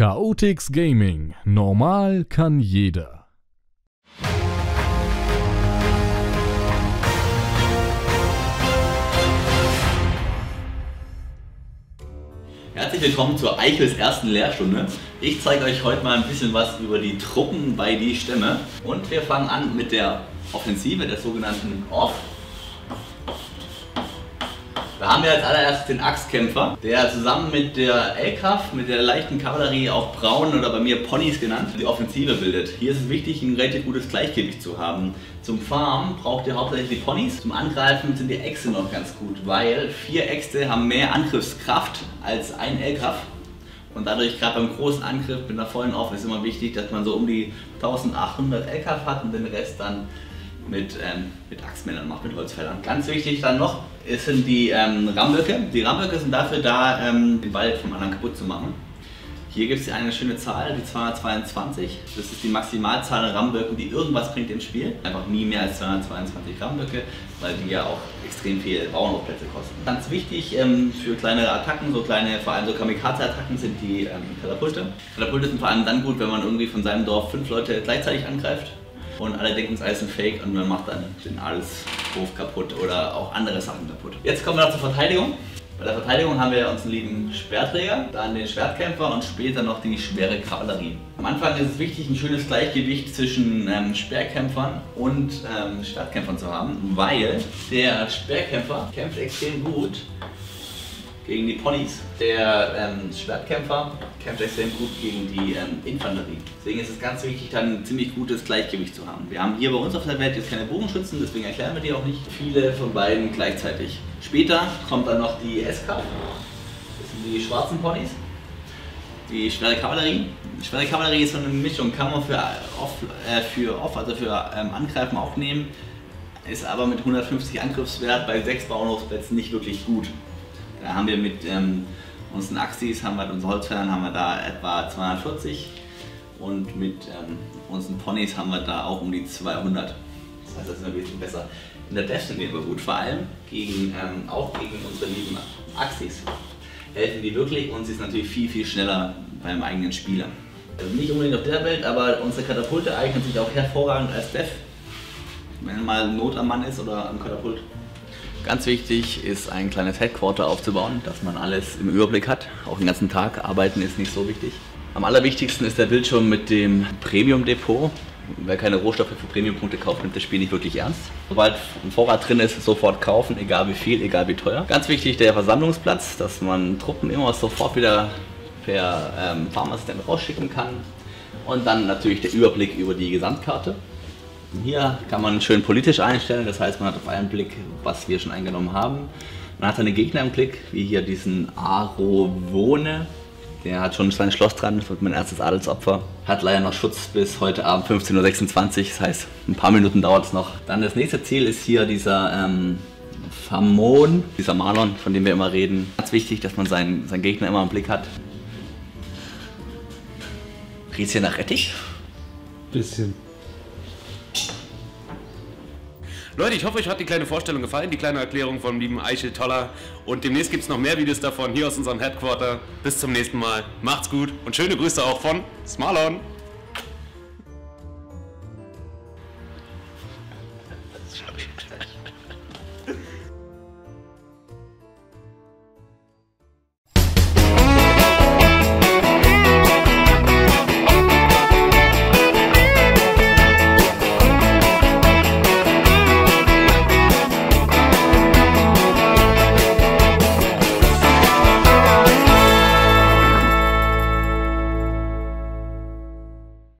Chaotix Gaming. Normal kann jeder. Herzlich willkommen zur Eichels ersten Lehrstunde. Ich zeige euch heute mal ein bisschen was über die Truppen bei Die Stämme. Und wir fangen an mit der Offensive, der sogenannten Off. Da haben wir als allererstes den Axtkämpfer, der zusammen mit der L-Kraft, mit der leichten Kavallerie, auch Braun oder bei mir Ponys genannt, die Offensive bildet. Hier ist es wichtig, ein relativ gutes Gleichgewicht zu haben. Zum Farm braucht ihr hauptsächlich die Ponys, zum Angreifen sind die Äxte noch ganz gut, weil 4 Äxte haben mehr Angriffskraft als ein L-Kraft. Und dadurch, gerade beim großen Angriff mit einer vollen Off, ist immer wichtig, dass man so um die 1800 L-Kraft hat und den Rest dann mit Axtmännern macht, mit Holzfällern. Ganz wichtig dann noch sind die Rammböcke. Die Rammböcke sind dafür da, den Wald vom anderen kaputt zu machen. Hier gibt es eine schöne Zahl, die 222. Das ist die Maximalzahl an Rammböcken, die irgendwas bringt im Spiel. Einfach nie mehr als 222 Rammböcke, weil die ja auch extrem viel Bauernhofplätze kosten. Ganz wichtig für kleinere Attacken, so kleine, vor allem so Kamikaze-Attacken, sind die Katapulte. Katapulte sind vor allem dann gut, wenn man irgendwie von seinem Dorf 5 Leute gleichzeitig angreift. Und alle denken, es ist alles ein Fake und man macht dann den Adelshof kaputt oder auch andere Sachen kaputt. Jetzt kommen wir noch zur Verteidigung. Bei der Verteidigung haben wir unseren lieben Speerträger, dann den Schwertkämpfer und später noch die schwere Kavallerie. Am Anfang ist es wichtig, ein schönes Gleichgewicht zwischen Speerkämpfern und Schwertkämpfern zu haben, weil der Speerkämpfer kämpft extrem gut gegen die Ponys. Der Schwertkämpfer kämpft extrem gut gegen die Infanterie. Deswegen ist es ganz wichtig, dann ein ziemlich gutes Gleichgewicht zu haben. Wir haben hier bei uns auf der Welt jetzt keine Bogenschützen, deswegen erklären wir die auch nicht. Viele von beiden gleichzeitig. Später kommt dann noch die SK, das sind die schwarzen Ponys. Die schwere Kavallerie. Die schwere Kavallerie ist so eine Mischung, kann man für Angreifen auch nehmen, ist aber mit 150 Angriffswert bei 6 Bauernhofsplätzen nicht wirklich gut. Da haben wir mit unseren Axis, mit unseren Holzfällern haben wir da etwa 240 und mit unseren Ponys haben wir da auch um die 200. Das heißt, das ist ein bisschen besser. In der Death sind wir gut, vor allem gegen, auch gegen unsere lieben Axis. Helfen die wirklich und sie ist natürlich viel, viel schneller beim eigenen Spieler. Also nicht unbedingt auf der Welt, aber unsere Katapulte eignen sich auch hervorragend als Death, wenn mal Not am Mann ist oder am Katapult. Ganz wichtig ist, ein kleines Headquarter aufzubauen, dass man alles im Überblick hat. Auch den ganzen Tag arbeiten ist nicht so wichtig. Am allerwichtigsten ist der Bildschirm mit dem Premium-Depot. Wer keine Rohstoffe für Premium-Punkte kauft, nimmt das Spiel nicht wirklich ernst. Sobald ein Vorrat drin ist, sofort kaufen, egal wie viel, egal wie teuer. Ganz wichtig der Versammlungsplatz, dass man Truppen immer sofort wieder per Farmassistent rausschicken kann. Und dann natürlich der Überblick über die Gesamtkarte. Hier kann man schön politisch einstellen, das heißt, man hat auf einen Blick, was wir schon eingenommen haben. Man hat seine Gegner im Blick, wie hier diesen Aro Wone. Der hat schon ein kleines Schloss dran, das wird mein erstes Adelsopfer. Hat leider noch Schutz bis heute Abend 15:26 Uhr, das heißt, ein paar Minuten dauert es noch. Dann das nächste Ziel ist hier dieser Famon, dieser Malon, von dem wir immer reden. Ganz wichtig, dass man seinen Gegner immer im Blick hat. Riecht's hier nach Rettich? Bisschen. Leute, ich hoffe, euch hat die kleine Vorstellung gefallen, die kleine Erklärung vom lieben Eicheltoller. Und demnächst gibt es noch mehr Videos davon hier aus unserem Headquarter. Bis zum nächsten Mal, macht's gut und schöne Grüße auch von Smarlon.